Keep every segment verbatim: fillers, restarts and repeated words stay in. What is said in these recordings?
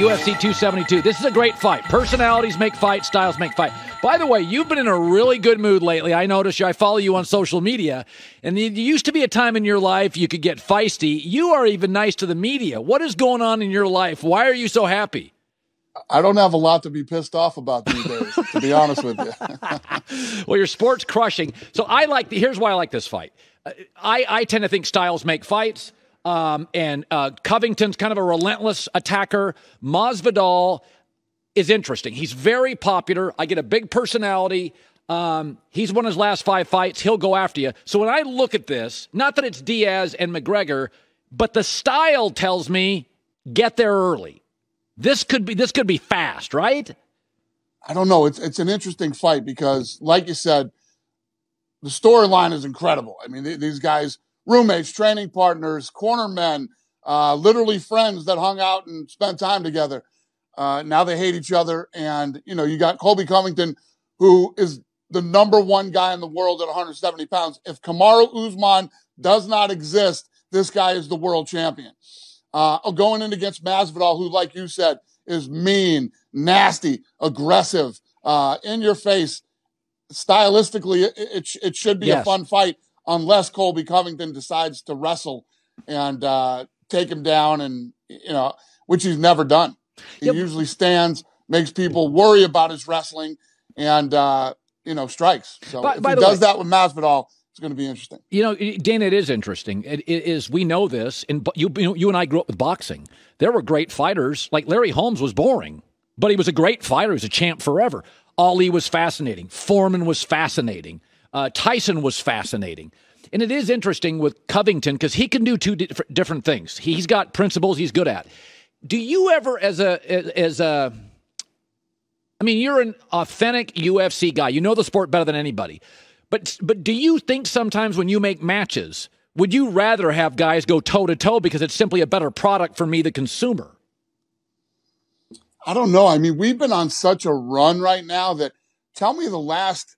U F C two seventy-two. This is a great fight. Personalities make fight. Styles make fight. By the way, you've been in a really good mood lately. I notice you. I follow you on social media. And there used to be a time in your life you could get feisty. You are even nice to the media. What is going on in your life? Why are you so happy? I don't have a lot to be pissed off about these days, to be honest with you. Well, your sport's crushing. So I like the, here's why I like this fight. I, I tend to think styles make fights. Um, and uh, Covington's kind of a relentless attacker. Masvidal is interesting. He's very popular. I get a big personality. Um, he's won his last five fights. He'll go after you. So when I look at this, not that it's Diaz and McGregor, but the style tells me get there early. This could be this could be fast, right? I don't know. It's it's an interesting fight because, like you said, the storyline is incredible. I mean, th these guys, roommates, training partners, corner men, uh, literally friends that hung out and spent time together. Uh, now they hate each other. And, you know, you got Colby Covington, who is the number one guy in the world at one hundred seventy pounds. If Kamaru Usman does not exist, this guy is the world champion. Uh, going in against Masvidal, who, like you said, is mean, nasty, aggressive, uh, in your face. Stylistically, it, it, it should be yes. a fun fight unless Colby Covington decides to wrestle and uh, take him down, and you know, which he's never done. He yep. usually stands, makes people worry about his wrestling, and uh, you know, strikes. So by, if by he does way. that with Masvidal, it's going to be interesting. You know, Dan, it is interesting. It, it is. We know this, and you, you, you and I grew up with boxing. There were great fighters. Like Larry Holmes was boring, but he was a great fighter. He was a champ forever. Ali was fascinating. Foreman was fascinating. Uh, Tyson was fascinating. And it is interesting with Covington because he can do two di different things. He's got principles he's good at. Do you ever, as a as a I mean, you're an authentic U F C guy. You know the sport better than anybody. But but do you think sometimes when you make matches, would you rather have guys go toe-to-toe because it's simply a better product for me, the consumer? I don't know. I mean, we've been on such a run right now that tell me the last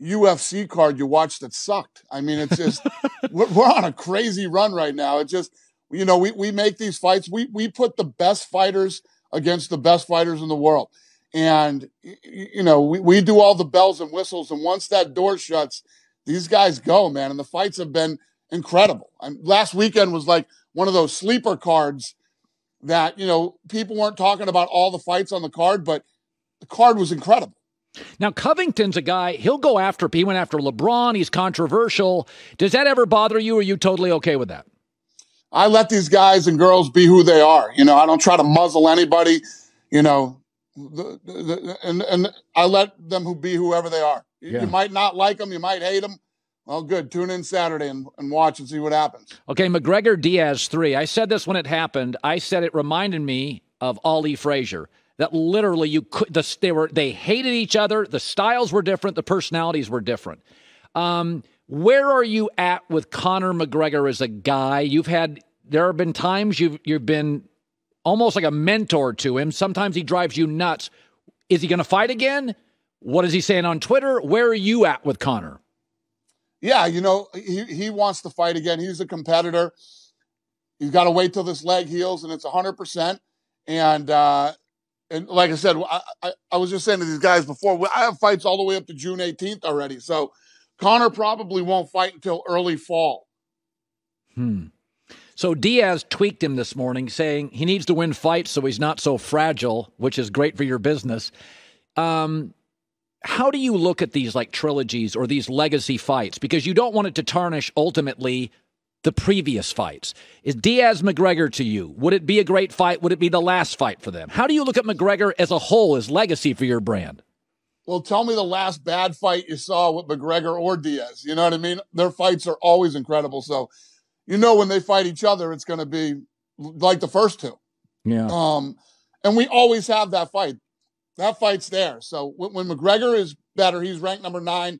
U F C card you watched that sucked. I mean, it's just we're, we're on a crazy run right now. It's just, you know, we, we make these fights. We, we put the best fighters against the best fighters in the world. And, you know, we, we do all the bells and whistles. And once that door shuts, these guys go, man. And the fights have been incredible. And last weekend was like one of those sleeper cards that, you know, people weren't talking about all the fights on the card, but the card was incredible. Now, Covington's a guy, he'll go after, he went after LeBron. He's controversial. Does that ever bother you? Or are you totally okay with that? I let these guys and girls be who they are. You know, I don't try to muzzle anybody, you know. The, the, the, and, and I let them who be whoever they are. You, yeah. you might not like them. You might hate them. Well, good. Tune in Saturday and, and watch and see what happens. Okay, McGregor Diaz three. I said this when it happened. I said it reminded me of Ali Frazier. That literally you could. The, they were they hated each other. The styles were different. The personalities were different. Um, where are you at with Conor McGregor as a guy? You've had there have been times you've you've been. almost like a mentor to him. Sometimes he drives you nuts. Is he going to fight again? What is he saying on Twitter? Where are you at with Conor? Yeah, you know, he, he wants to fight again. He's a competitor. He's got to wait till this leg heals, and it's one hundred percent. And, uh, and like I said, I, I, I was just saying to these guys before, I have fights all the way up to June eighteenth already. So Conor probably won't fight until early fall. Hmm. So Diaz tweaked him this morning, saying he needs to win fights so he's not so fragile, which is great for your business. Um, how do you look at these like trilogies or these legacy fights? Because you don't want it to tarnish, ultimately, the previous fights. Is Diaz McGregor to you? Would it be a great fight? Would it be the last fight for them? How do you look at McGregor as a whole, as legacy for your brand? Well, tell me the last bad fight you saw with McGregor or Diaz. You know what I mean? Their fights are always incredible, so... You know, when they fight each other, it's going to be like the first two. Yeah. Um, and we always have that fight. That fight's there. So when, when McGregor is better, he's ranked number nine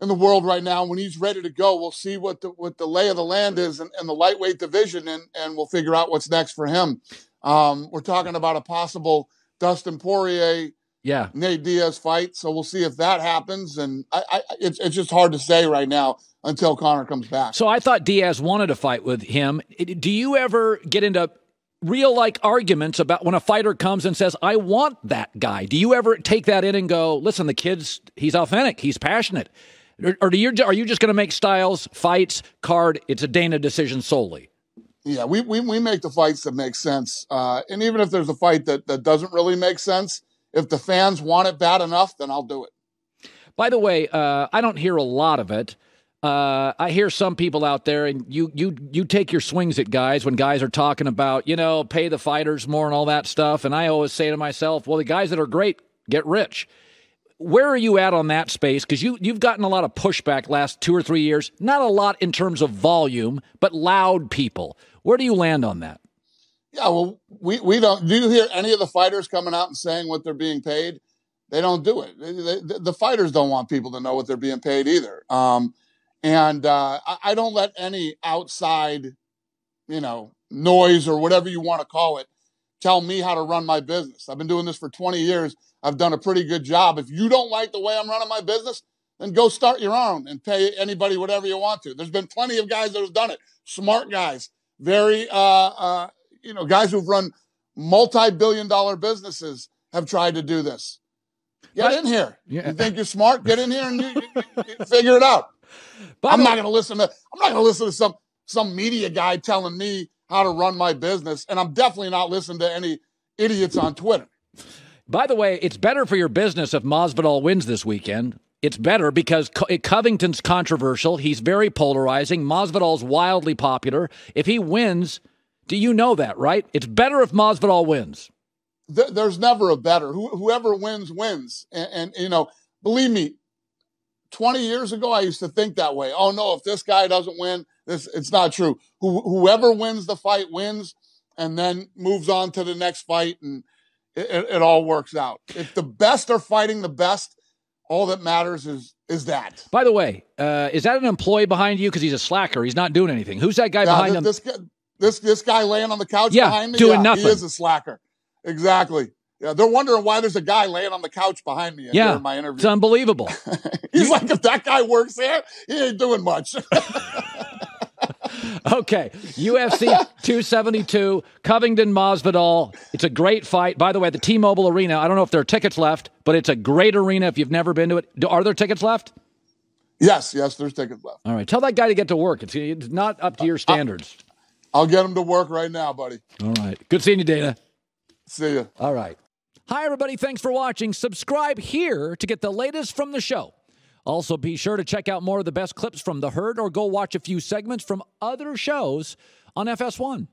in the world right now. When he's ready to go, we'll see what the, what the lay of the land is in, in the lightweight division, and, and we'll figure out what's next for him. Um, we're talking about a possible Dustin Poirier, yeah. Nate Diaz fight. So we'll see if that happens. And I, I, it's, it's just hard to say right now until Conor comes back. So I thought Diaz wanted to fight with him. Do you ever get into real like arguments about when a fighter comes and says, I want that guy. Do you ever take that in and go, listen, the kid's, he's authentic, he's passionate? Or, or do you, are you just going to make styles, fights, card, it's a Dana decision solely? Yeah, we, we, we make the fights that make sense. Uh, and even if there's a fight that, that doesn't really make sense, if the fans want it bad enough, then I'll do it. By the way, uh, I don't hear a lot of it. Uh, I hear some people out there, and you you you take your swings at guys when guys are talking about, you know, pay the fighters more and all that stuff. And I always say to myself, well, the guys that are great get rich. Where are you at on that space? Because you, you've gotten a lot of pushback last two or three years. Not a lot in terms of volume, but loud people. Where do you land on that? Yeah, well, we, we don't. Do you hear any of the fighters coming out and saying what they're being paid? They don't do it. They, they, the fighters don't want people to know what they're being paid either. Um, And uh, I don't let any outside, you know, noise or whatever you want to call it, tell me how to run my business. I've been doing this for twenty years. I've done a pretty good job. If you don't like the way I'm running my business, then go start your own and pay anybody whatever you want to. There's been plenty of guys that have done it. Smart guys, very, uh, uh, you know, guys who've run multi-billion dollar businesses have tried to do this. Get in here. Yeah. You think you're smart? Get in here and you, you, you figure it out. But I'm not going to listen to, I'm not going to listen to some, some media guy telling me how to run my business. And I'm definitely not listening to any idiots on Twitter. By the way, it's better for your business if Masvidal wins this weekend. It's better because Co Covington's controversial. He's very polarizing. Masvidal's wildly popular. If he wins, do you know that, right? It's better if Masvidal wins. Th there's never a better. Who whoever wins, wins. And, and, you know, believe me, twenty years ago, I used to think that way. Oh, no, if this guy doesn't win, this it's not true. Who, whoever wins the fight wins and then moves on to the next fight, and it, it, it all works out. If the best are fighting the best, all that matters is is that. By the way, uh, is that an employee behind you? Because he's a slacker. He's not doing anything. Who's that guy now, behind this, him? This guy, this, this guy laying on the couch yeah, behind me? Doing yeah, nothing. He is a slacker. Exactly. Yeah, they're wondering why there's a guy laying on the couch behind me yeah, during my interview. It's unbelievable. He's like, if that guy works here, he ain't doing much. Okay, U F C two seventy-two, Covington Masvidal. It's a great fight. By the way, the T-Mobile Arena, I don't know if there are tickets left, but it's a great arena if you've never been to it. Are there tickets left? Yes, yes, there's tickets left. All right, tell that guy to get to work. It's, it's not up to your standards. I'll, I'll get him to work right now, buddy. All right, good seeing you, Dana. See ya. All right. Hi, everybody. Thanks for watching. Subscribe here to get the latest from the show. Also, be sure to check out more of the best clips from The Herd or go watch a few segments from other shows on F S one.